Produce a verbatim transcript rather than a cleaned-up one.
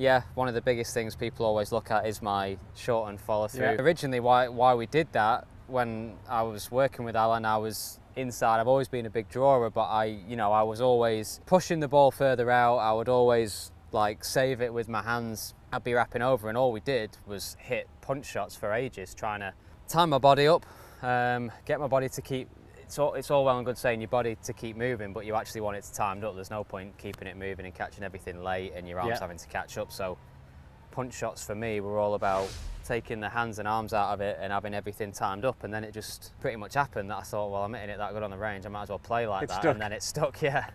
Yeah, one of the biggest things people always look at is my short and follow through. Yeah. Originally, why, why we did that, when I was working with Alan, I was inside. I've always been a big drawer, but I, you know, I was always pushing the ball further out. I would always like save it with my hands. I'd be wrapping over, and all we did was hit punch shots for ages, trying to tie my body up, um, get my body to keep. It's all, it's all well and good saying your body to keep moving, but you actually want it to timed up. There's no point keeping it moving and catching everything late and your arms yeah. having to catch up. So punch shots for me were all about taking the hands and arms out of it and having everything timed up. And then it just pretty much happened that I thought, well, I'm hitting it that good on the range, I might as well play like it that. Stuck. And then it stuck, yeah.